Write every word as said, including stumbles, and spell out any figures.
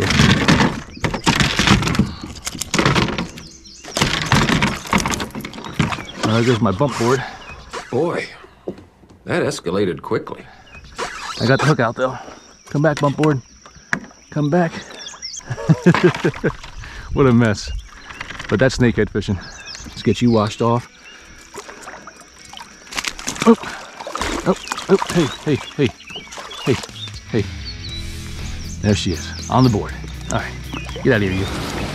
Well, there goes my bump board. Boy, that escalated quickly. I got the hook out though. Come back, bump board. Come back. What a mess. But that's snakehead fishing. Let's get you washed off. Oh, oh, oh, hey, hey, hey, hey, hey. There she is, on the board. All right, get out of here, you.